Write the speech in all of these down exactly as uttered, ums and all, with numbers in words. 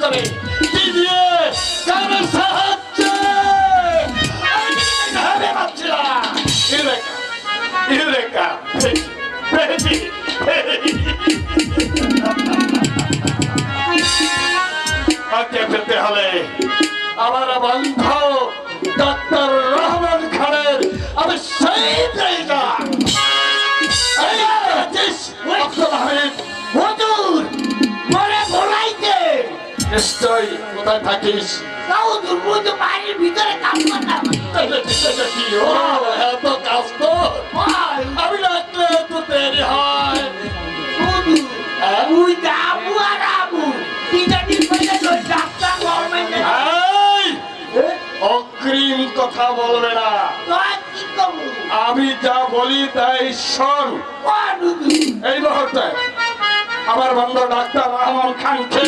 Victory! 티비에스 나는 사학제! 아기는 하나 갑시다! 이럴까? 이럴까? 베이비! 베이비! 함께 পেতে হলে আমার বন্ধ ডাক্তার রহমান খানের আমি সেই জায়গা নিশ্চয় কোথায় থাকিস বাড়ির ভিতরে কাজ করতাম এত কাজ তো আমি রাখলে তো দেরি হয় অগ্রিম কথা বলবে না আমি যা বলি তাই শোন এই মুহূর্তে আমার বন্ধু ডাক্তার রহমান খানকে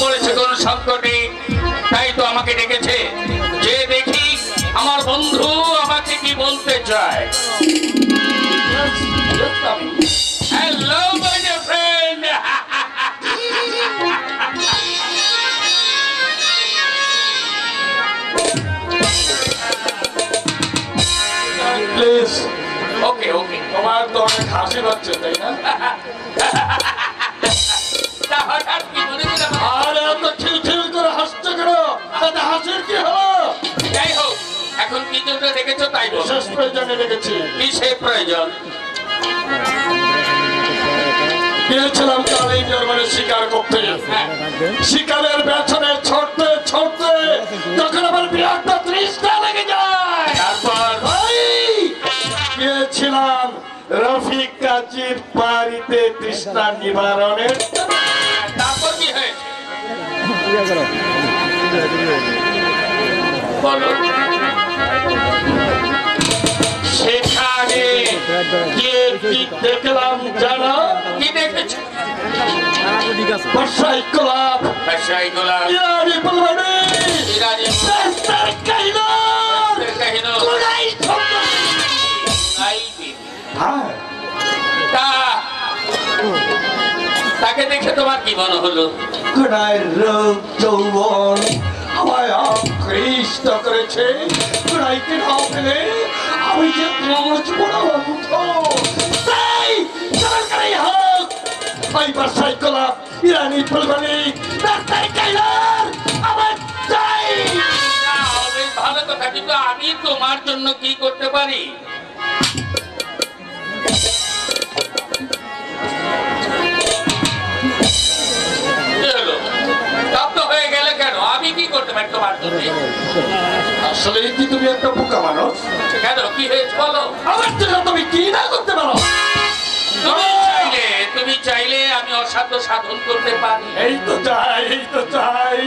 পড়েছে কোন শব্দটি তাই তো আমাকে ডেকেছে যে দেখি আমার বন্ধু আমাকে কি বলতে চায় Hello my dear friend Please Okay okay তোমার তো অনেক হাসি পাচ্ছে তাই না হঠাৎ কি মনে করে আরে তো খিল খিল করে হাসতে গেল তাতে হাসির কি হলো যাই হোক এখন কি জন্য দেখেছো তাই বিশেষ প্রয়োজনে দেখেছি বিশেষ প্রয়োজন গিয়েছিলাম কাল ইন্ডিয়ার শিকার করতে শিকারের পেছনে ছড়তে ছড়তে তখন আমার বিরাটটা তৃষ্ণা লেগে যায় তারপর গিয়েছিলাম রফিক কাজীর বাড়িতে তৃষ্ণা নিবারণের তারপর কি হয়েছে সেখানে গিয়ে কি দেখলাম জানো কি দেখেছ বর্ষায় গোলাপ বর্ষায় গোলাপ ইরানি ফুলবাড়ি ইরানি রাস্তার কাহিনী কাহিনী কোলাই আইবি হ্যাঁ তা তাকে দেখে তোমার কি মনে হলো কোলাই রূপ যৌবন আমায় আকৃষ্ট করেছে কোলাই কি হবে আমি যে মনোজ বড় তাই সরকারি হোক ভাই বর্ষায় গোলাপ ইরানি ফুলবাড়ি রাস্তার কাহিনী আমার চাই ভালো কথা কিন্তু আমি তোমার জন্য কি করতে পারি তুমি চাইলে আমি অসাধ্য সাধন করতে পারি এই তো চাই এই তো চাই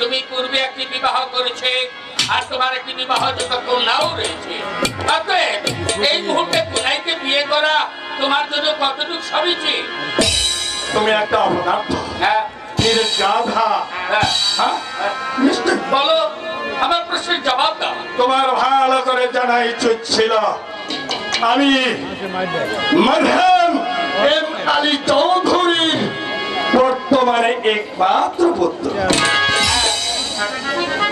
তুমি পূর্বে একটি বিবাহ করেছে আর তোমার একটি বিবাহ কন্যাও রয়েছে অতএব এই মুহূর্তে কোলাইকে বিয়ে করা তোমার জন্য কতটুকু সমীচীন তুমি একটা অপদার্থ হ্যাঁ গাধা হ্যাঁ বলো আমার প্রশ্নের জবাব দাও তোমার ভালো করে জানা ইচ্ছুক ছিল আমি মারহাম এম আলী চৌধুরীর বর্তমানে একমাত্র পুত্র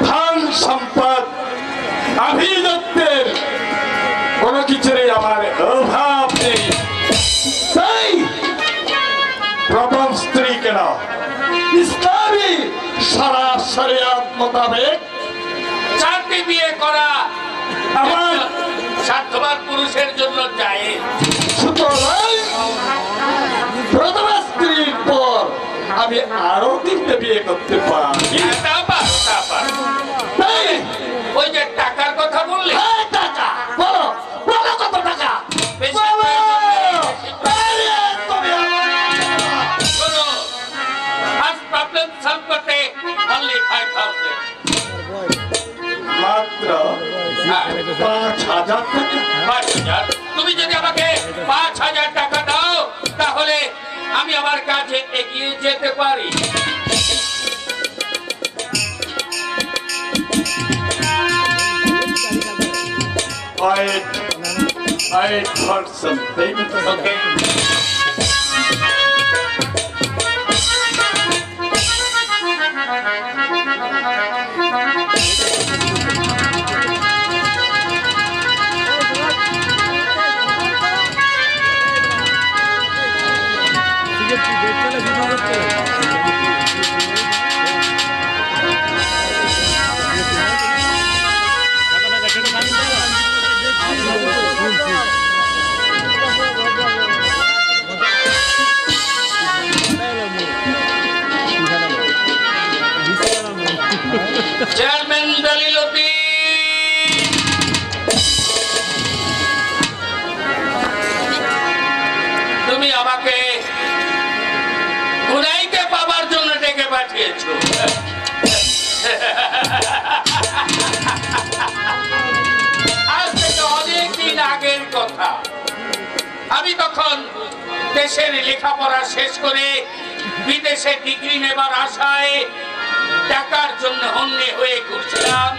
ধন সম্পদ আভিজাত্যের কোনো কিছুরই আমার অভাব নেই তাই প্রথম স্ত্রী কেন ইসলামী সারা শরিয়ত মোতাবেক চারটি বিয়ে করা আমার সাধ্যবান পুরুষের জন্য যায় সুতরাং প্রথম স্ত্রীর পর আমি আরো তিনটে বিয়ে করতে পারি ওই যে টাকার কথা বললে টাকা বলো বলো কত টাকা ফার্স্ট প্রবলেম সলভ করতে only five thousand I'd heard some things. Okay. আমি তখন দেশের লেখাপড়া শেষ করে বিদেশে ডিগ্রি নেবার আশায় টাকার জন্য হন্যে হয়ে ঘুরছিলাম।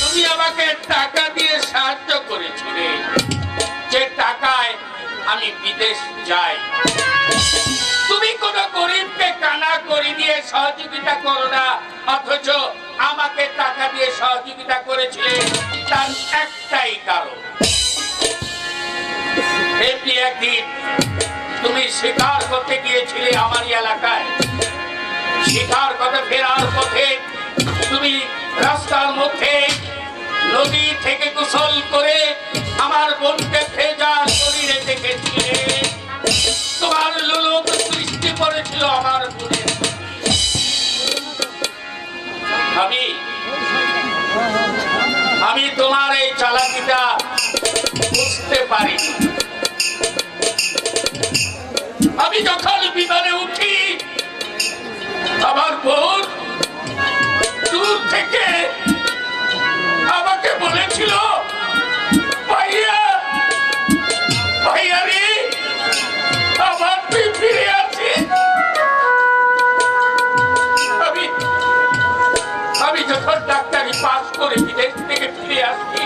তুমি আমাকে টাকা দিয়ে সাহায্য করেছিলে, যে টাকায় আমি বিদেশ যাই। তুমি কোনো গরিবকে কানা করে দিয়ে সহযোগিতা করো না, অথচ আমাকে টাকা দিয়ে সহযোগিতা করেছিলে। তার একটাই কারণ, একদিন তুমি শিকার করতে গিয়েছিলে আমার এলাকায়। শিকার করতে ফেরার পথে তুমি রাস্তার মধ্যে নদী থেকে গোসল করে আমার বোনকে ভেজা শরীরে দেখেছিলে। তোমার লোলুপ দৃষ্টি পড়েছিল আমার বোনে। আমি আমি তোমার এই চালাকিটা বুঝতে পারি। আমি যখন বিমানে উঠি, আমার বোন দূর থেকে আমাকে বলেছিল, ভাইয়া ভাইয়া রে আমার তুই ফিরে আসিস। আমি আমি যখন ডাক্তারি পাস করে বিদেশ থেকে ফিরে আসি,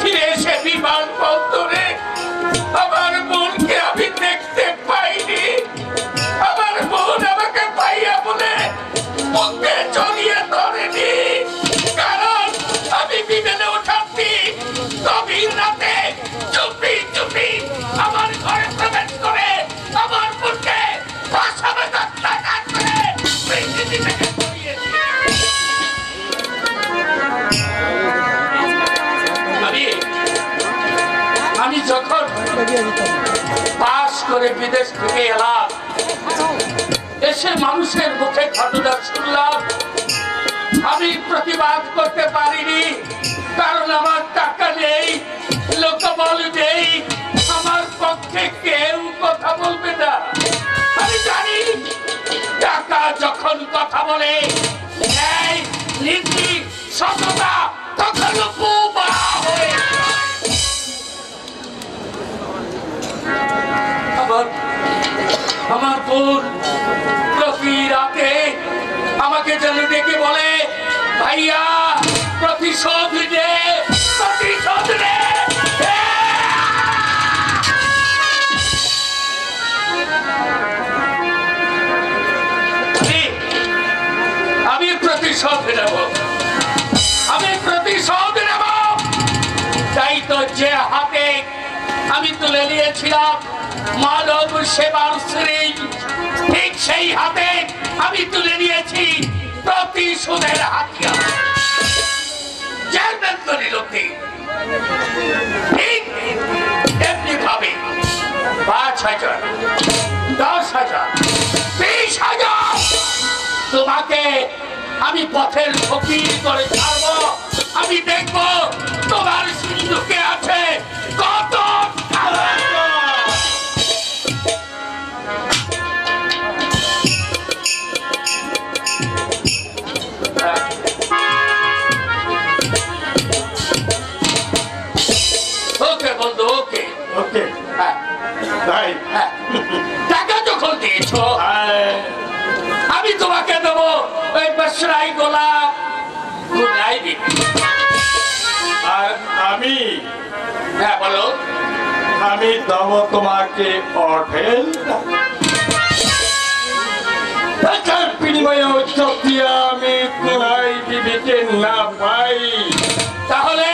ফিরে এসে বিমান বন্দরে আমার বোনকে আমি দেখতে পাইনি। আমার বোন আমাকে পাইয়া বলে বুকে জড়িয়ে ধরেনি, কারণ আমি বিমানে উঠাচ্ছি গভীর রাতে চুপি চুপি আমার ঘরে প্রবেশ করে আমার বোনকে ভাষাবে হত্যা করে পৃথিবী থেকে সরিয়েছি। আমি আমি যখন পাস করে বিদেশ থেকে এলাম, এসে মানুষের মুখে ঘটনা শুনলাম। আমি প্রতিবাদ করতে পারিনি, কারণ আমার টাকা নেই, লোকবল নেই, আমার পক্ষে কেউ কথা বলবে না। আমি জানি টাকা যখন কথা বলে, ন্যায় নীতি সততা তখন বোবা হয়ে যায়। আমার বোন প্রতি রাতে আমাকে যেন ডেকে বলে, ভাইয়া প্রতিশোধ নে, প্রতিশোধ নে। আমি প্রতিশোধ নেব, আমি প্রতিশোধ নেব। তাই তো যে হাতে আমি তুলে নিয়েছিলাম মানব সেবার শৃঙ্গ, ঠিক সেই হাতে আমি তুলে নিয়েছি প্রতিশোধের হাতিয়ার। পাঁচ হাজার, দশ হাজার, বিশ হাজার তোমাকে আমি পথের ফকির করে ছাড়বো। আমি দেখবো তোমার সিন্ধুকে আছে কত। আমি দেব তোমাকে অঢেল টাকার বিনিময়ে যদি আমি তোমায় দিতে না পাই তাহলে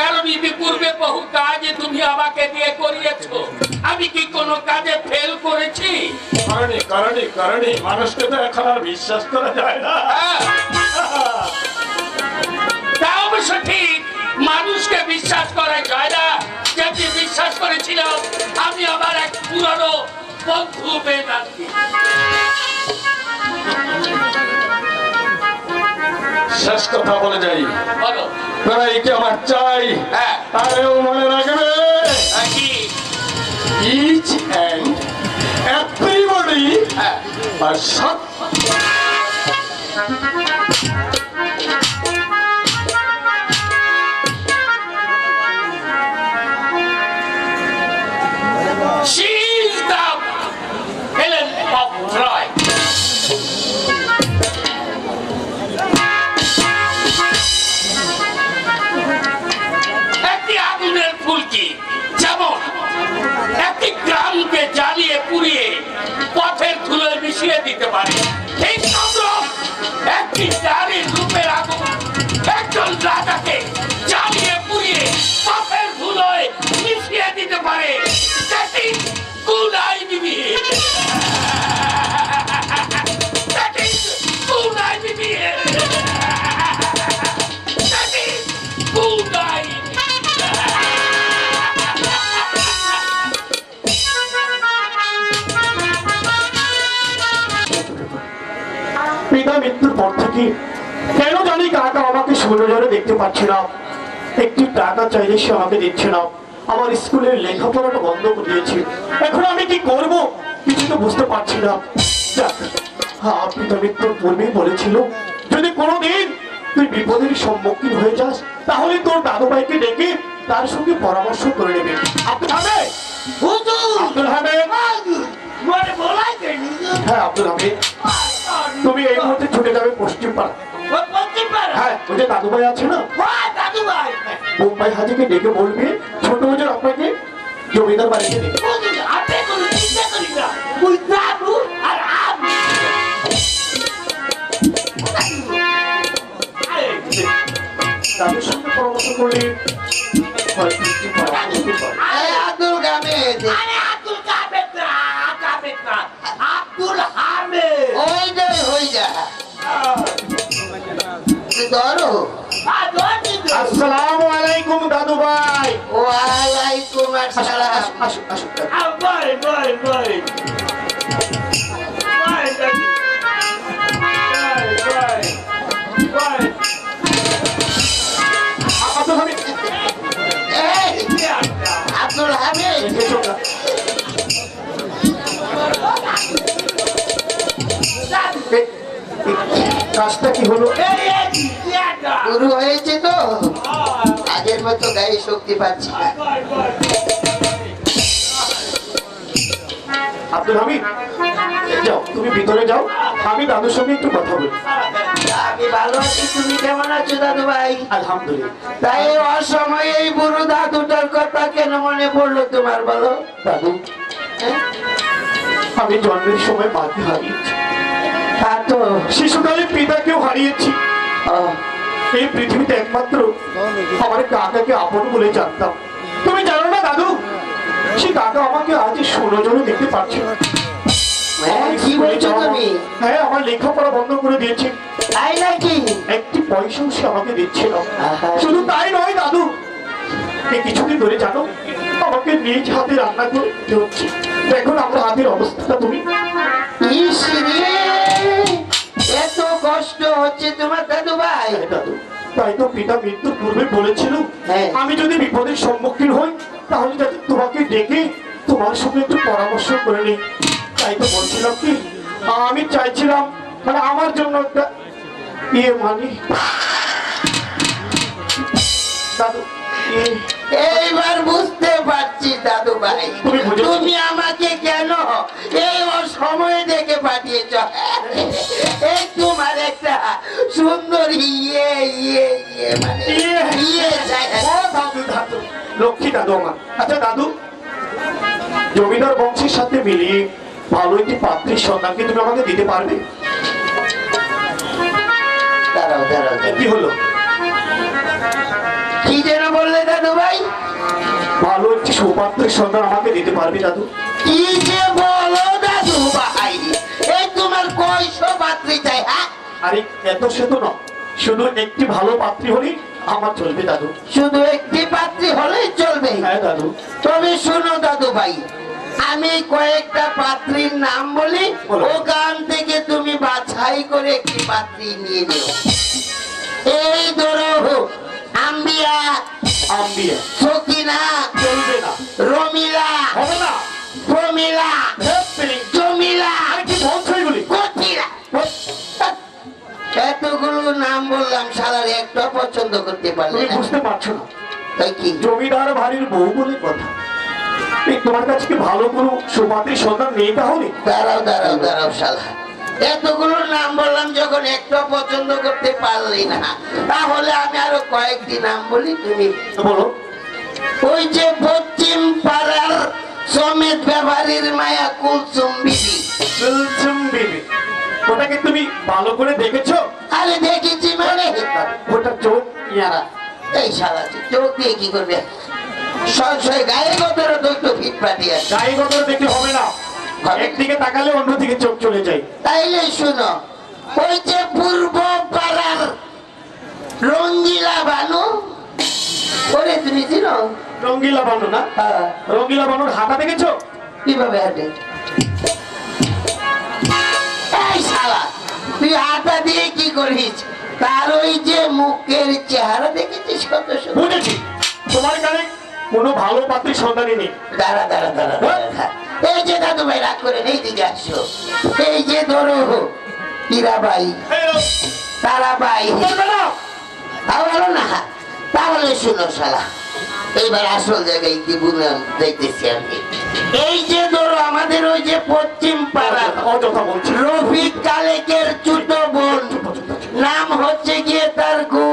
কারণ ইতিপূর্বে বহু কাজ তুমি আমাকে দিয়ে করিয়েছ, আমি কি কোনো কাজে ফেল করেছি? কারণে কারণে কারণে মানুষকে তো এখন আর বিশ্বাস করা যায় না। তা অবশ্য ঠিক, মানুষকে বিশ্বাস করা যায় না। যেটি বিশ্বাস করেছিলাম আমি আমার এক পুরনো বন্ধু বেদান্তী, শেষ কথা বলে যাই, বলো তোরাইকে আমার চাই। হ্যাঁ, তারেও মনে রাখবে ইচ এন্ড এভরিবডি আর সব কেন জানি কাকা আমাকে সৌরজরে দেখতে পাচ্ছি না, একটি টাকা চাইলে সে আমাকে দিচ্ছে না। আমার স্কুলের লেখাপড়াটা বন্ধ করে দিয়েছে, এখন আমি কি করব কিছু তো বুঝতে পারছি না। আপনি তো মৃত্যুর পূর্বেই বলেছিল যদি কোনোদিন তুই বিপদের সম্মুখীন হয়ে যাস তাহলে তোর দাদু ভাইকে ডেকে তার সঙ্গে পরামর্শ করে নেবে। আব্দুল হামিদ, আব্দুল হামিদ, হ্যাঁ আব্দুল হামিদ, তুমি এই মুহূর্তে ছুটে যাবে পশ্চিম পাড়া। হ্যাঁ, ওই যে দাদু ভাই আছে না, দাদু ভাই বোম্বাই হাজিকে ডেকে বলবে ছোট হুজুর আপনাকে জমিদার বাড়িতে ডেকে তাদের সঙ্গে পরামর্শ করলে আব্দুল হামিদ কাজটা কি হলো? শুরু হয়েছে তো, আগের মতো গায়ে শক্তি পাচ্ছি না। আব্দুল হামিদ যাও, তুমি ভিতরে যাও, আমি দাদুর সঙ্গে একটু কথা বলি। আমি ভালো আছি, তুমি কেমন আছো দাদু ভাই? আলহামদুলিল্লাহ। তাই অসময়ে এই বুড়ো দাদুটার কথা কেন মনে পড়লো তোমার, বলো দাদু? আমি জন্মের সময় বাকি হারিয়েছি, শিশুকালে পিতাকেও হারিয়েছি। এই পৃথিবীতে একমাত্র আমার কাকাকে আপন বলে জানতাম। তুমি জানো না দাদু, সে কাকা আমাকে আজ সৌরজরে দেখতে পাচ্ছি না। হ্যাঁ, আমার লেখাপড়া বন্ধ করে দিয়েছি, একটি পয়সাও সে আমাকে দিচ্ছে না। শুধু তাই নয় দাদু, এই কিছুদিন ধরে জানো আমাকে নিজ হাতে রান্না করে দিতে হচ্ছে। দেখো আমার হাতের অবস্থাটা তুমি, এত কষ্ট হচ্ছে তোমার দাদু ভাই। দাদু তাই তো পিতা মৃত্যুর পূর্বে বলেছিল আমি যদি বিপদের সম্মুখীন হই তাহলে যাতে তোমাকে ডেকে তোমার সঙ্গে একটু পরামর্শ করে নি। তাই তো বলছিলাম কি আমি চাইছিলাম মানে আমার জন্য একটা ইয়ে মানি দাদু। এইবার বুঝতে পারছি দাদু ভাই তুমি আমাকে কেন এই সময় দেখে পাঠিয়েছ। তোমার একটা সুন্দর ইয়ে ইয়ে ইয়ে মানে ইয়ে দাদু দাদু লক্ষ্মী দাদু আমার। আচ্ছা দাদু, জমিদার বংশের সাথে মিলিয়ে ভালো একটি পাত্রীর সন্ধান কি তুমি আমাকে দিতে পারবে? দাঁড়াও দাঁড়াও কি হলো, কি যেন বললে দাদু ভাই? ভালো একটি সুপাত্রের সন্ধান আমাকে দিতে পারবে দাদু? কি যে বলো দাদু ভাই, এই তোমার কয় সুপাত্রী চাই? আরে এত শত না, শুধু একটি ভালো পাত্রী হলেই আমার চলবে দাদু। শুধু একটি পাত্রী হলেই চলবে? হ্যাঁ দাদু। তবে শোনো দাদু ভাই, আমি কয়েকটা পাত্রীর নাম বলি, ওখান থেকে তুমি বাছাই করে একটি পাত্রী নিয়ে নিও। এই ধরো আম্বিয়া, আম্বিয়া, সকিনা, চলবে না, রমিলা, হবে না, প্রমিলা, জমিলা, এতগুলো নাম বললাম সারা একটা পছন্দ করতে পারলে বুঝতে পারছো না তাই কি? জমিদার বাড়ির বউ বলে কথা, তোমার কাছে কি ভালো কোনো সুপাত্রীর সন্ধান নেই তাহলে? দাঁড়াও দাঁড়াও দাঁড়াও শালা, এতগুলো নাম বললাম যখন একটা পছন্দ করতে পারলি না তাহলে আমি আরো কয়েকটি নাম বলি, তুমি বলো। ওই যে পশ্চিম পাড়ার সমেত ব্যবহারের মায়া কুলসুম বিবি, কুলসুম বিবি ওটাকে তুমি ভালো করে দেখেছো? আরে দেখেছি মানে ওটা চোখ ইয়ারা, এই শালা চোখ দিয়ে কি করবে? রঙ্গিলা বানু না, রঙ্গিলা বানুর হাঁটা দেখেছো কিভাবে হাঁটে? তুই হাঁটা দিয়ে কি করিস? তার ওই যে মুখের চেহারা দেখেছিস কত? বুঝেছি তোমার কারণে কোনো ভালো পাত্রীর সন্ধানই নেই। দাঁড়া দাঁড়া দাঁড়া, এই যে দাদু ভাই রাগ করে নেই দিকে আসছো। এই যে ধরো ইরাবাই, তারাবাই, ভালো না? তাহলে শুনো শালা, এইবার আসল জায়গায় কি বুঝলাম দেখতেছি আমি। এই যে ধরো আমাদের ওই যে পশ্চিম পাড়া রফিক কালেকের ছোট বোন, নাম হচ্ছে গিয়ে তার গো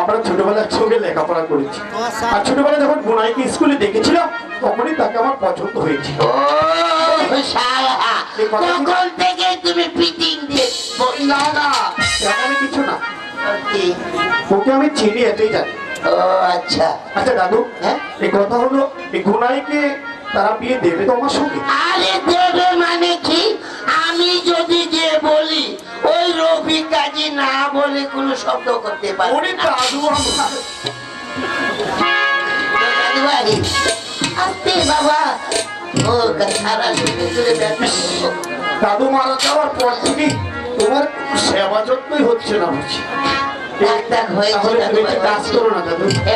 আমরা ছোটবেলার সঙ্গে লেখাপড়া করেছি, আর ছোটবেলা যখন বোনাইকে স্কুলে দেখেছিলাম তখনই তাকে আমার পছন্দ হয়েছিল। কিছু না, ওকে আমি চিনি এটাই জানি। আচ্ছা আচ্ছা দাদু, হ্যাঁ এই কথা হলো এই ঘোড়াইকে তারা বিয়ে দেবে তোমার সঙ্গে? আরে দেবে মানে কি, আমি যদি যে বলি ওই রবি কাজী না বলে কোনো শব্দ করতে পারে না। দাদু দাদু আসতে বাবা, ও সারা দাদু মারা যাওয়ার পর থেকে তোমার সেবা যত্নই হচ্ছে না বুঝছি।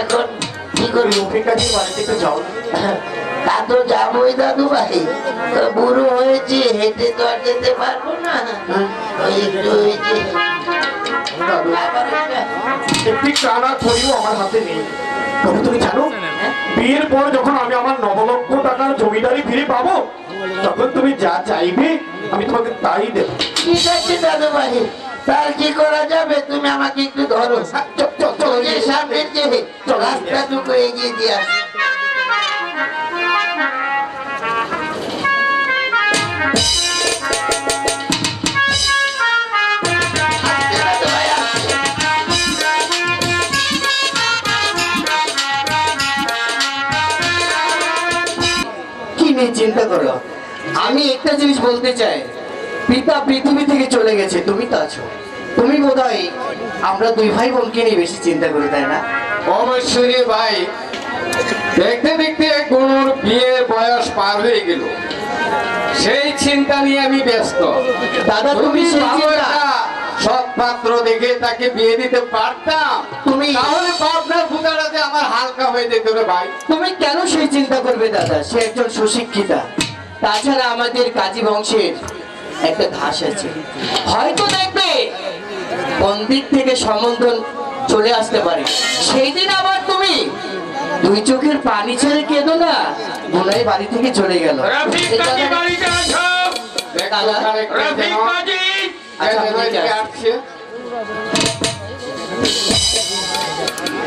এখন কি করি? রফিক কাজীর বাড়িতে তো যাও। তা তো যাবোই দাদু ভাই, বুড়ো হয়েছে হেঁটে তো আর যেতে পারবো না। একটি কানা করিও আমার হাতে নেই। তবে তুমি জানো, বিয়ের পর যখন আমি আমার নবলক্ষ টাকার জমিদারি ফিরে পাবো তখন তুমি যা চাইবে আমি তোমাকে তাই দেবো। ঠিক আছে দাদু ভাই, তার কি করা যাবে? তুমি আমাকে একটু ধরো, সামনে রাস্তা দুটো এগিয়ে দিয়ে আস। কি নিয়ে চিন্তা করো? আমি একটা জিনিস বলতে চাই, পিতা পৃথিবী থেকে চলে গেছে, তুমি তো আছো। তুমি বোধহয় আমরা দুই ভাই বোনকে নিয়ে বেশি চিন্তা করি, তাই না? অবশ্যই ভাই, দেখতে দেখতে গুণুর বিয়ের বয়স পার হয়ে গেল, সেই চিন্তা নিয়ে আমি ব্যস্ত। দাদা তুমি সত্য পাত্র দেখে তাকে বিয়ে দিতে পারতাম, তুমি তাহলে পাবনা ফুটাটাতে আমার হালকা হয়ে যেত রে ভাই। তুমি কেন সেই চিন্তা করবে দাদা, সে একজন সুশিক্ষিতা, তাছাড়া আমাদের কাজী বংশের একটা ঘাস আছে, হয়তো দেখবে বন্দির থেকে সম্বন্ধ চলে আসতে পারে। সেই দিন আবার তুমি দুই চোখের পানি ছেড়ে কেঁদো না, বোনাই বাড়ি থেকে চলে গেল।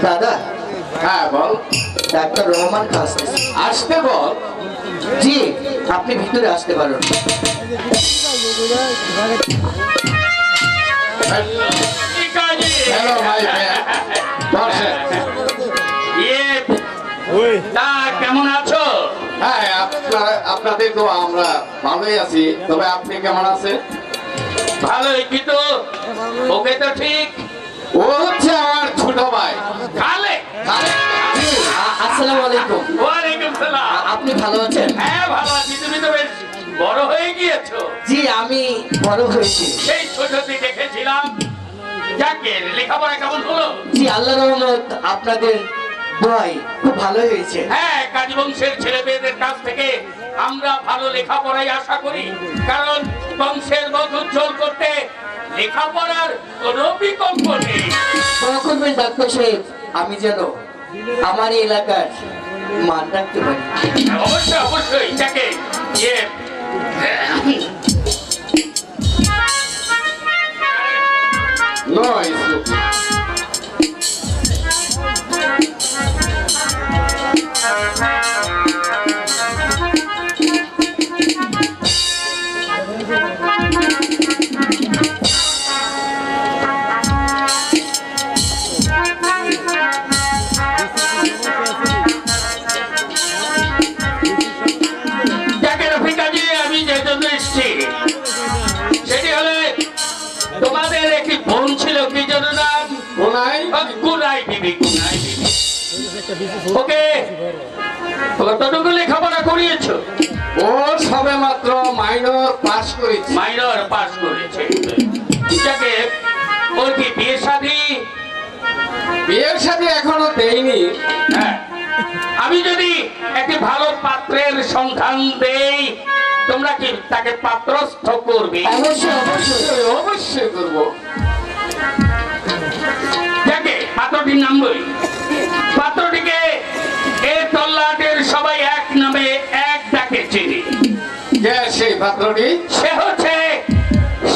দাদা হ্যাঁ বল, ডাক্তার রহমান খান আসতে বল। জি আপনি ভিতরে আসতে পারেন। কেমন আছো? হ্যাঁ আপনাদের তো আমরা ভালোই আছি, তবে আপনি কেমন আছেন? ভালোই, কিন্তু ওকে তো ঠিক, ও হচ্ছে আমার ছোট ভাই। খালে আসসালামু আলাইকুম। ওয়া আলাইকুম সালাম। আপনি ভালো আছেন? হ্যাঁ ভালো আছি। তুমি তো বেশ বড় হয়ে গিয়েছো। জি আমি বড় হয়েছি, সেই ছোট থেকে দেখেছিলাম। যাকে লেখাপড়া কেমন হলো? জি আল্লাহর রহমত, আপনাদের দোয়ায় খুব ভালো হয়েছে। হ্যাঁ কাজী বংশের ছেলে মেয়েদের কাছ থেকে আমরা ভালো লেখাপড়াই আশা করি, কারণ বংশের মুখ উজ্জ্বল করতে লেখাপড়ার কোনো বিকল্প নেই। দোয়া করবেন ডাক্তার সাহেব, আমি যেন আমার এলাকার মান রাখতে পারি। অবশ্যই অবশ্যই। যাকে আমি যদি একটি ভালো পাত্রের সন্ধান দেই, তোমরা কি তাকে পাত্রস্থ করবে? অবশ্যই অবশ্যই অবশ্যই করব। যাকে পাত্রটির নাম বলি, পাত্রটিকে এই তল্লাটের সবাই এক নামে এক ডাকে চিনি। সেই পাত্রটি সে হচ্ছে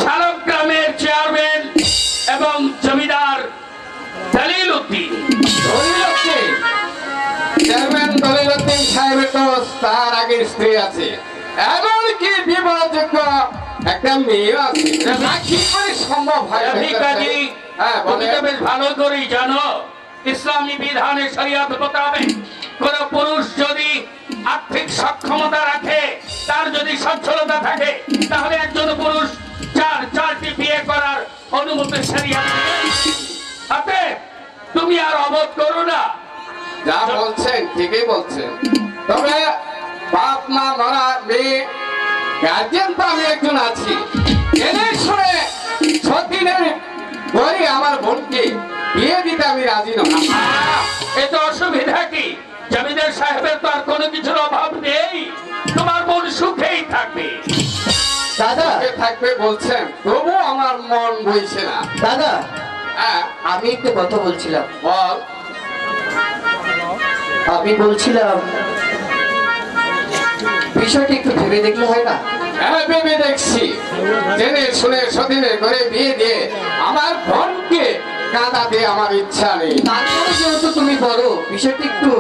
শালক গ্রামের চেয়ারম্যান এবং জমিদার দলিল উদ্দিন। চেয়ারম্যান দলিল উদ্দিন সাহেবের তো তার আগের স্ত্রী আছে, এমনকি বিবাহযোগ্য একটা মেয়ে আছে। কি করে সম্ভব হয়? হ্যাঁ বেশ ভালো করেই জানো, ইসলামী বিধানে শরিয়ত মোতাবেক কোন পুরুষ যদি আর্থিক সক্ষমতা রাখে, তার যদি সচ্ছলতা থাকে, তাহলে একজন পুরুষ চার চারটি বিয়ে করার অনুমতি শরিয়ত। অতএব তুমি আর অবধ করো না। যা বলছেন ঠিকই বলছেন, তবে বাপ মা ধরা মেয়ে গার্জিয়ান তো আমি একজন আছি, এনে শুনে সতীনের ঘরে আমার বোনকে বিয়ে দিতে আমি রাজি নই। এত অসুবিধা কি? জমিদার সাহেবের তো আর কোনো কিছুর অভাব নেই, তোমার বোন সুখেই থাকবে। দাদা থাকবে বলছেন, তবু আমার মন বইছে না। দাদা আমি একটু কথা বলছিলাম। বল। আমি বলছিলাম বিষয়টি একটু ভেবে দেখলে হয় না? হ্যাঁ ভেবে দেখছি। জেনে শুনে সতীনের ঘরে বিয়ে দিয়ে আমার বোনকে কাঁদা দিয়ে আমার ইচ্ছা নেই। তারপরে যেহেতু তুমি বড়, বিষয়টি একটু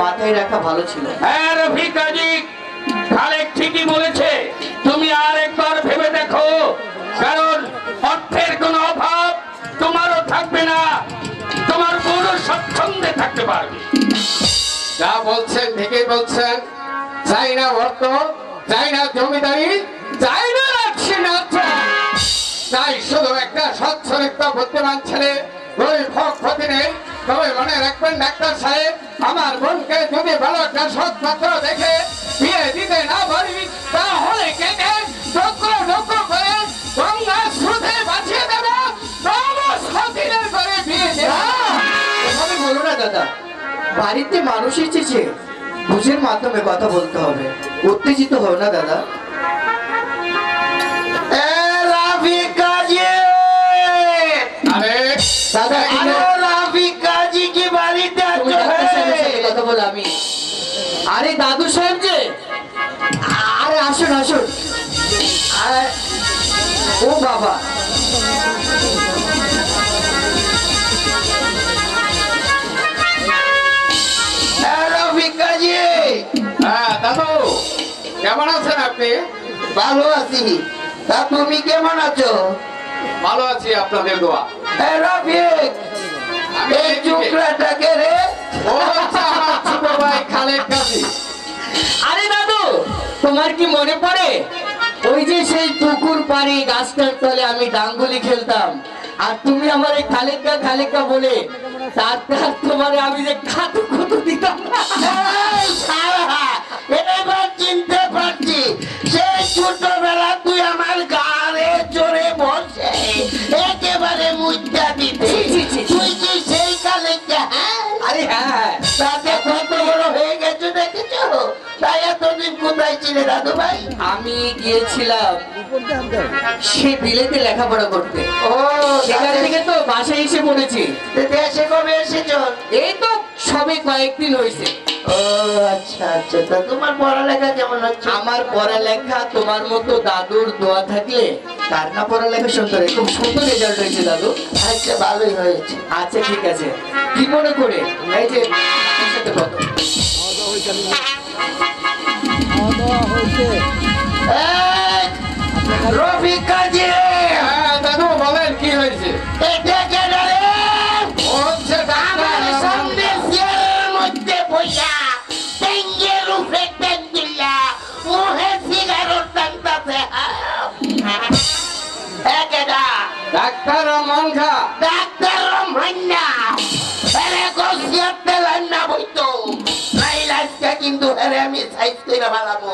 মাথায় রাখা ভালো ছিল। হ্যাঁ রফিক কাজী খালেক ঠিকই বলেছে, তুমি আর একবার ভেবে দেখো, কারণ অর্থের কোনো অভাব তোমারও থাকবে না, তোমার বড় স্বচ্ছন্দে থাকতে পারবে। যা বলছেন ঠিকই বলছেন, চাই না অর্থ, চাই না জমিদারি, চাই না রাজনীতি, তাই শুধু একটা স্বচ্ছ বুদ্ধিমান ছেলে নেই। তবে মনে রাখবেন ডাক্তার সাহেব, আমার বোনকে যদি ভালো একটা সৎ পাত্র দেখে বিয়ে দিতে না পারি, তাহলে কেটে টুকরো টুকরো করে গঙ্গা স্রোতে বাঁচিয়ে দেবে। বাড়িতে মানুষ এসেছে, বুঝের মাধ্যমে কথা বলতে হবে, উত্তেজিত হবে না দাদা। আরে দাদু সাহেব যে, আরে আসুন আসুন। ও বাবা, দাদু কেমন আছেন আপনি? ভালো আছি, তা তুমি কেমন আছো? ভালো আছি, আপনাদের দোয়া। আরে দাদু তোমার কি মনে পড়ে ওই যে সেই পুকুর পাড়ে গাছটার তলে আমি ডাঙ্গুলি খেলতাম, আর তুমি আমার এই খালেকা খালেকা বলে তারপর তোমার আমি যে খাতু খুতু দিতাম। এবার চিনতে পারছি, সেই ছোটবেলা তুই আমার গাড়ে চড়ে বসে একেবারে মুদ্রা দিতে। তুই কি সেই খালেকা? আরে হ্যাঁ, তাতে কত বড় হয়ে গেছো দেখেছো। তাই এতদিন কোথায় ছিলে দাদু ভাই? আমি গিয়েছিলাম সে বিলেতে লেখাপড়া করতে। ও সেখান থেকে তো বাসায় এসে পড়েছি। দেশে কবে এসেছো? এই তো সবে কয়েকদিন হয়েছে। ও আচ্ছা আচ্ছা, তা তোমার পড়ালেখা কেমন হচ্ছে? আমার পড়ালেখা তোমার মতো দাদুর দোয়া থাকলে কার না পড়ালেখা সুন্দর, খুব সুন্দর রেজাল্ট হয়েছে দাদু। আচ্ছা ভালোই হয়েছে। আচ্ছা ঠিক আছে, কি মনে করে এই যে সাথে কথা দাদু বলেন কি হয়েছে? ডাক্তার রহমান খা, ডাক্তার রহমান না বইতো কিন্তু আমি সাইজ করে বানাবো।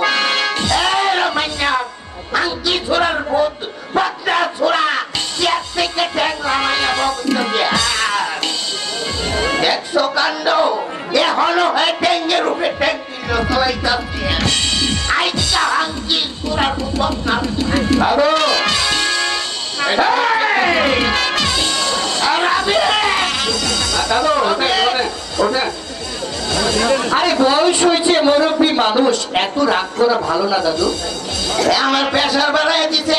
আংকি ছোড়ার ভূত বাচ্চা ছোড়া থেকে ঠ্যাং লামাইয়া বক্তব্যে একশো কাণ্ড এখনো হয় ঠ্যাঙ্গের রূপে ঠ্যাং কিনল সবাই কাছে। আইসা আংকি ছোড়ার ভূত না ভালো আর আমি দাদা ওটা ওটা আরে বয়স হয়েছে, মুরব্বী মানুষ, এত রাগ করা ভালো না দাদু। আমার প্রেশার বাড়ায় দিতে।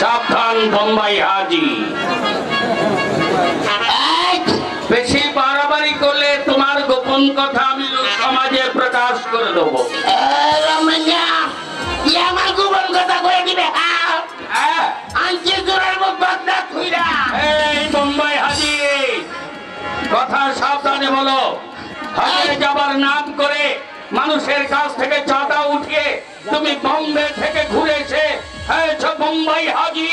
সাবধান বোম্বাই হাজি, বেশি বাড়াবাড়ি করলে তোমার গোপন কথা আমি সমাজে প্রকাশ করে দেবো। আমার গোপন কথা করে দিবে মানুষের কাছ থেকে চাঁদা উঠিয়ে তুমি বোম্বে থেকে ঘুরে এসে বোম্বাই হাজি,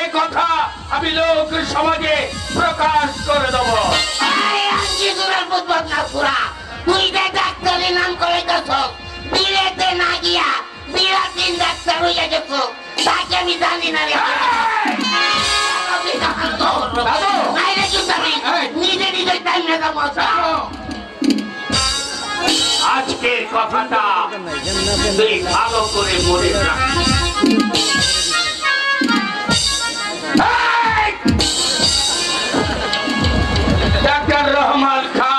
এ কথা আমি লোক সমাজে প্রকাশ করে দেবো। নাম করে বিলেতে না গিয়া বিরাটিন ডাক্তার হইয়া যেত, তাকে আমি জানি না রে। নিজে নিজে টাইম না যাবো। আজকের কথাটা তুই ভালো করে মনে রাখ। ডাক্তার রহমান খা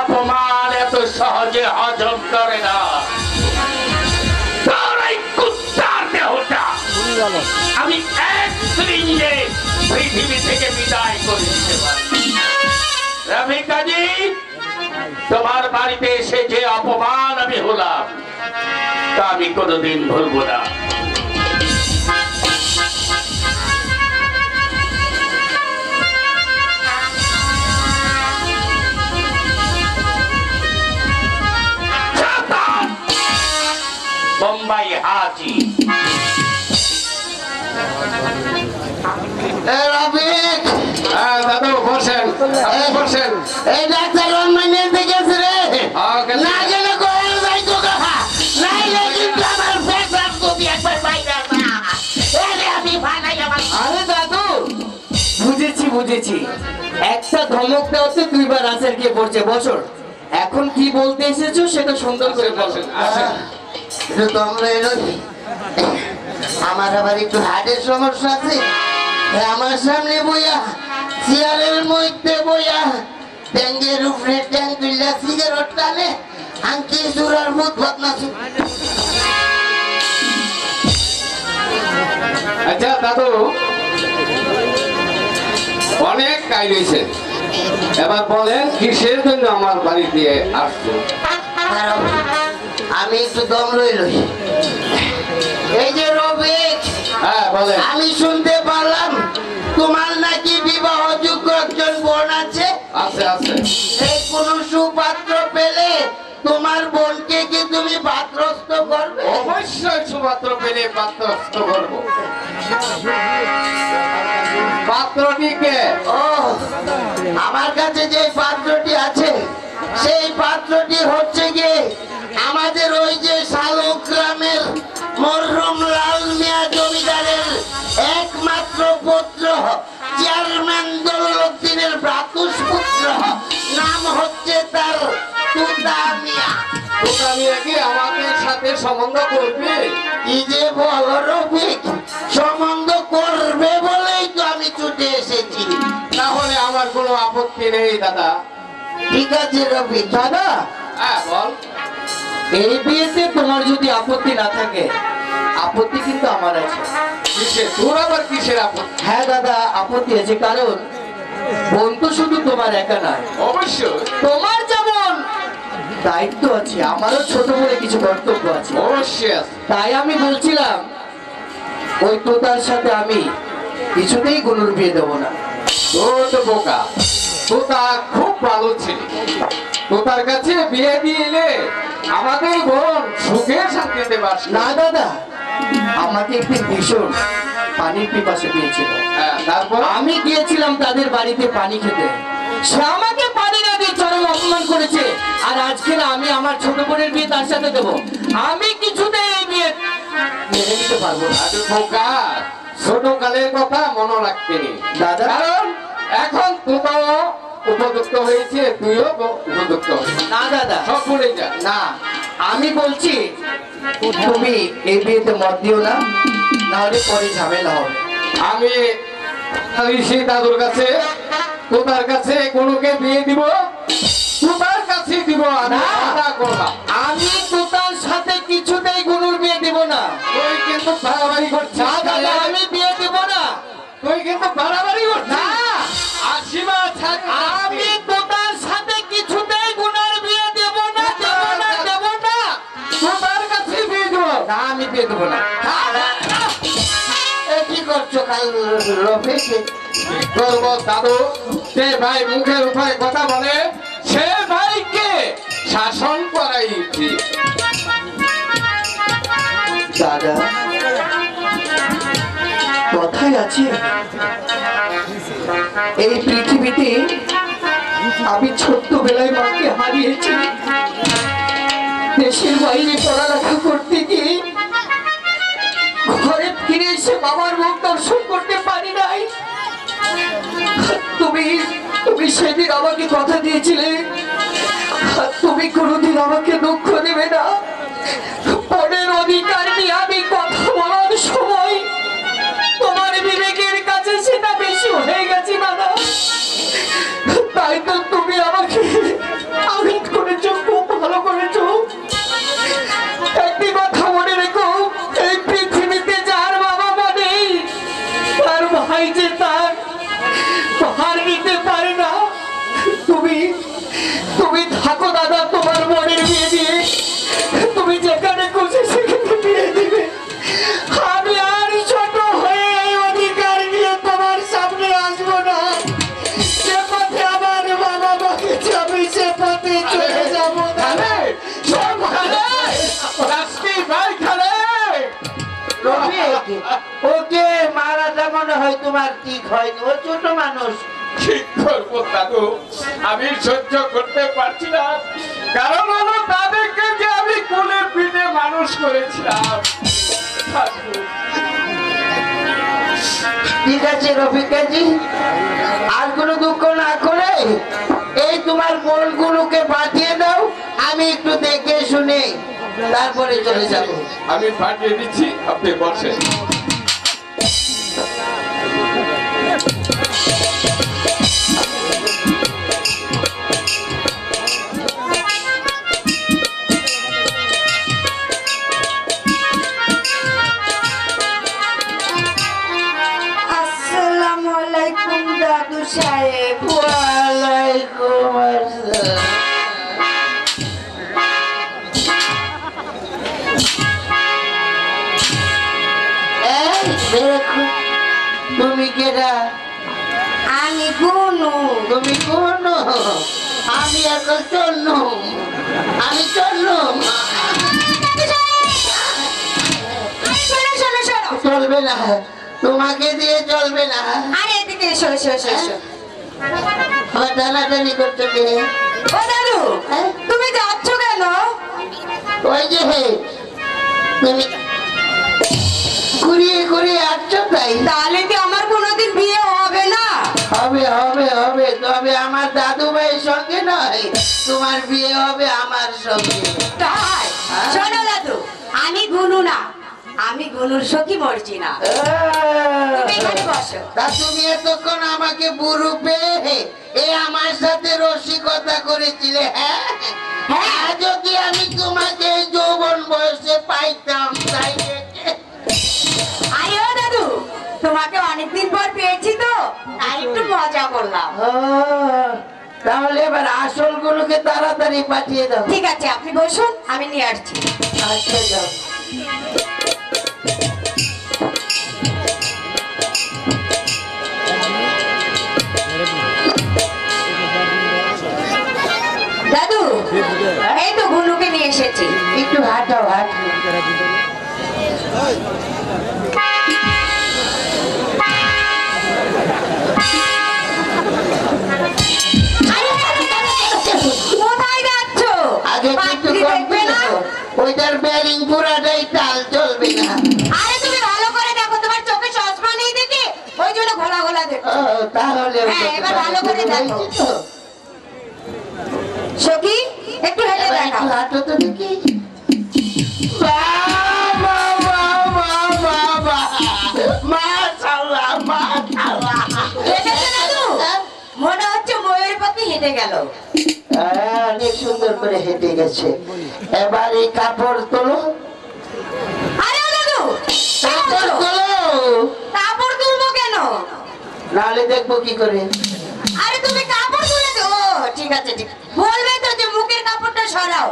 অপমান এত সহজে হজম করে না। আমি এক সিলিন্ডে পৃথিবী থেকে বিদায় করে দিতে পারি। রামিকাজি, তোমার বাড়িতে এসে যে অপমান আমি হলাম তা আমি কোনোদিন ভুলব না। বোম্বাই হাজি দাদু বসেন বসেন। এই ডাক্তার চমক দেওয়া হচ্ছে দুইবার রাসেলকে পড়ছে বছর এখন কি বলতে এসেছো সেটা সুন্দর করে বলো এটা তো আমরা এলো আমার আবার একটু হার্টের সমস্যা আছে আমার সামনে বইয়া চেয়ারের মধ্যে বইয়া ব্যাঙ্গের উপরে ট্যাং বিল্লা সিগারেট টানে আংকি জোরার মুখ বদনাছি আচ্ছা দাদু অনেক কাজ হয়েছে এবার বলেন কিসের জন্য আমার বাড়ি দিয়ে আসছো আমি একটু দম লই লই এই যে রবিক হ্যাঁ বলেন আমি শুনতে পারলাম তোমার নাকি বিবাহযোগ্য একজন বোন আছে আছে আছে এই কোন সুপাত্র পেলে তোমার বোনকে কি তুমি পাত্রস্থ করবে অবশ্যই সুপাত্র পেলে পাত্রস্থ করব পাত্রটিকে ও আমার কাছে যে পাত্রটি আছে সেই পাত্রটি হচ্ছে কি আমাদের ওই যে শালুক গ্রামের মরহুম লাল মিয়া জমিদারের একমাত্র পুত্র চেয়ারম্যান দৌলতদিনের ভ্রাতুষ্পুত্র নাম হচ্ছে তার তোতা মিয়া তোতা মিয়া কি আমাদের সাথে সম্বন্ধ করবে কি যে বলো রফিক সম্বন্ধ করবে বলেই তো আমি ছুটে এসেছি তাহলে আমার কোনো আপত্তি নেই দাদা ঠিক আছে রফিক দাদা হ্যাঁ বল এই বিয়েতে তোমার যদি আপত্তি না থাকে আপত্তি কিন্তু আমার আছে কিসের তোর আবার কিসের আপত্তি হ্যাঁ দাদা আপত্তি আছে কারণ বোন তো শুধু তোমার একা নয় অবশ্য তোমার যেমন দায়িত্ব আছে আমারও ছোট বলে কিছু কর্তব্য আছে অবশ্যই তাই আমি বলছিলাম ওই তোতার সাথে আমি কিছুতেই গনুর বিয়ে দেবো না তো বোকা তোতা খুব ভালো ছেলে তোতার কাছে বিয়ে দিলে আমাদের বোন সুখে শান্তিতে বাস না দাদা আমাকে একটি ভীষণ পানির পিপাসা পেয়েছিল তারপর আমি গিয়েছিলাম তাদের বাড়িতে পানি খেতে সে আমাকে পানি না দিয়ে চরম অপমান করেছে আর আজকে না আমি আমার ছোট বোনের বিয়ে তার সাথে দেবো আমি কিছুতে এই বিয়ে মেনে নিতে পারবো না বোকা ছোট কালের কথা মনে রাখতে নেই দাদা কারণ এখন তোতাও উপযুক্ত হয়েছে তুইও উপযুক্ত না দাদা সব ভুলে যা না আমি বলছি তুমি এই বিয়েতে মত দিও না নাহলে পরে ঝামেলা হবে আমি ঋষি দাদুর কাছে তোতার কাছে কোনোকে বিয়ে দিব তোতার কাছে দিব না আমি তোতার সাথে কিছুতেই গুণুর বিয়ে দিব না তুই কিন্তু বাড়াবাড়ি করছ দাদা আমি বিয়ে দিব না তুই কিন্তু বাড়াবাড়ি করছ না আসিমা আমি তোতার সাথে কিছুতেই গুণার বিয়ে দেব না দেব না দেব না তোতার কাছে বিয়ে দেব না আমি বিয়ে দেব না কি করছো কাল রফিকে করবো দাদু সে ভাই মুখের উপরে কথা বলে সে ভাইকে শাসন করাই উচিত দাদা কথাই আছে এই পৃথিবীতে আমি ছোট্টবেলায় মাকে হারিয়েছি দেশের বাইরে পড়ালেখা করতে গিয়ে ঘরে ফিরে এসে বাবার মুখ দর্শন করতে পারি নাই তুমি তুমি সেদিন আমাকে কথা দিয়েছিলে তুমি কোনোদিন আমাকে দুঃখ দেবে না পরের অধিকার নিয়ে আমি কথা বলার সময় তোমার বিবেকের কাছে সেটা বেশি হয়ে গেছে দাদা তাই তো তুমি আমাকে আঘাত করেছো খুব ভালো করেছো একটি কথা মনে রেখো এই পৃথিবীতে যার বাবা মা নেই তার ভাই যে তার হার নিতে পারে না তুমি তুমি থাকো দাদা তোমার মনের বিয়ে দিয়ে তুমি যেখানে খুশি সেখানে বিয়ে দিবে আমি আর ছোট হয়ে এই অধিকার নিয়ে তোমার সামনে আসবো না সে পথে আমার বাবা মাকে যাবে সে পথে চলে যাবো দাদা সব ভালো রাস্তি ভাই খালে ওকে মারা মনে হয় তোমার ঠিক হয়নি ও ছোট মানুষ ঠিক করবো দাদু আমি সহ্য করতে পারছিলাম কারণ হলো তাদেরকে যে আমি কোলের পিঠে মানুষ করেছিলাম ঠিক আছে রফিক কাজী আর কোনো দুঃখ না করে এই তোমার গোলগুলোকে পাঠিয়ে দাও, আমি একটু দেখে শুনে তারপরে চলে যাব। আমি পাঠিয়ে দিচ্ছি, আপনি বসেন। তুমি কেডা? আমি গুনু। তুমি গুনু? আমি এখন চলনু, আমি চলনু। চলবে না, তোমাকে দিয়ে চলবে না। আরে এদিকে এসো, এসো, এসো, এসো। আমার টানাটানি করছো কে? ও দাদু, তুমি যাচ্ছ কেন? ওই যে তুমি ঘুরিয়ে ঘুরিয়ে আসছো, তাই? তাহলে কি আমার কোনোদিন বিয়ে হবে না? হবে, হবে, হবে। তবে আমার দাদু ভাইয়ের সঙ্গে নয়, তোমার বিয়ে হবে আমার সঙ্গে। তাই? শোনো দাদু, আমি গুনু না, আমি গুনুর সখী মর্জিনা। তা তুমি এতক্ষণ আমাকে বুড়ো পেয়ে এ আমার সাথে রসিকতা করেছিলে? হ্যাঁ হ্যাঁ, যদি আমি তোমাকে যৌবন বয়সে পাইতাম। তাই? আরে ও দাদু, তোমাকে অনেকদিন পর পেয়েছি তো, আর একটু মজা করলাম। তাহলে এবার আসল গুলোকে তাড়াতাড়ি পাঠিয়ে দাও। ঠিক আছে, আপনি বসুন, আমি নিয়ে আসছি। আচ্ছা যাও। দাদু, এই তো গুনুকে নিয়ে এসেছি, একটু হাঁটাও। হাঁট ওইটার ব্যারিং পুরাটাই তাল চলবে না। আরে তুমি ভালো করে দেখো, তোমার চোখে চশমা নেই দেখে ওই জন্য ঘোলা ঘোলা দেখো। তাহলে এবার ভালো করে দেখো সখী, একটু হেঁটে দেখো। হাঁটো তো দেখি। মনে হচ্ছে ময়ূর পাখি হেঁটে গেল। অনেক সুন্দর করে হেঁটে গেছে। এবার এই কাপড় তোলো। আরে দাদু, কাপড় তোলো। কাপড় তুলবো কেন? নাহলে দেখবো কি করে। আরে তুমি কাপড় তুলে দাও। ঠিক আছে, ঠিক আছে। বলবে তো যে মুখের কাপড়টা সরাও।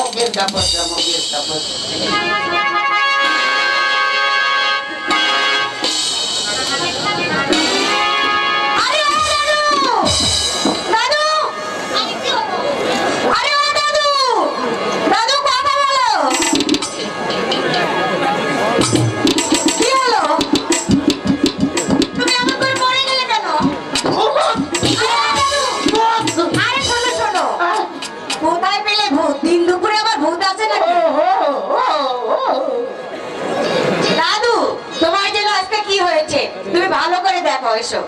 মুখের কাপড়টা, মুখের কাপড়টা। তুমি ভালো করে দেখো। এসো,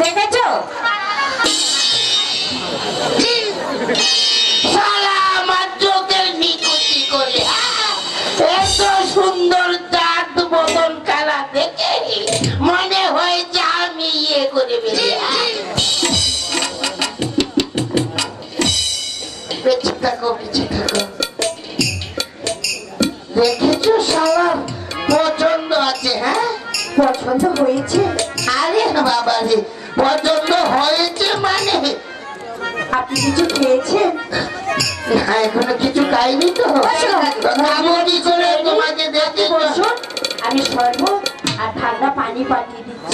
দেখেছো? শালা আমার চোখের নিকুচি করে এত সুন্দর চাঁদ বদল খেলা দেখে মনে হয়েছে আমি ইয়ে করে বেরিয়ে। দেখেছো শালার পছন্দ আছে? হ্যাঁ, পছন্দ হয়েছে। আরে বাবা রে, পছন্দ হয়েছে মানে? আপনি কিছু খেয়েছেন? না, এখনো কিছু খাইনি তো। কি করে তোমাকে দেখে বসুন, আমি শরবত আর ঠান্ডা পানি পাঠিয়ে দিচ্ছি।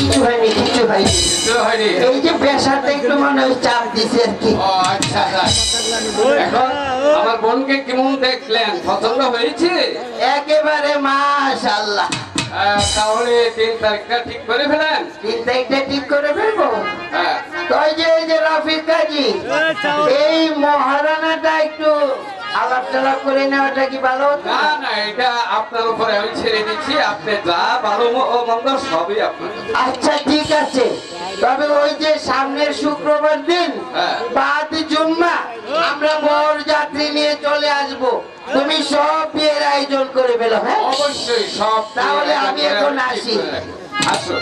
কিছু হয়নি, কিছু भाई तो हरी এই যে প্রেসারটা একটু মনে হয় চাপ দিছে আর কি। ও আচ্ছা এখন আমার বোনকে কেমন দেখলেন, পছন্দ হয়েছে? একেবারে মাশাআল্লাহ। তাহলে তিন তারিখটা ঠিক করে ফেলেন। তিন তারিখটা ঠিক করে ফেলবো। হ্যাঁ তো এই যে রাফিক কাজী এই মহারানাটা একটু আলাপ চালাপ করে নেওয়াটা কি ভালো? না না এটা আপনার উপরে আমি ছেড়ে দিচ্ছি, আপনি যা ভালো ও মন্দ সবই আপনার। আচ্ছা ঠিক আছে, তবে ওই যে সামনের শুক্রবার দিন বাদ জুম্মা আমরা বর যাত্রী নিয়ে চলে আসবো, তুমি সব বিয়ের আয়োজন করে ফেলো। হ্যাঁ অবশ্যই সব। তাহলে আমি এখন আসি। আসো।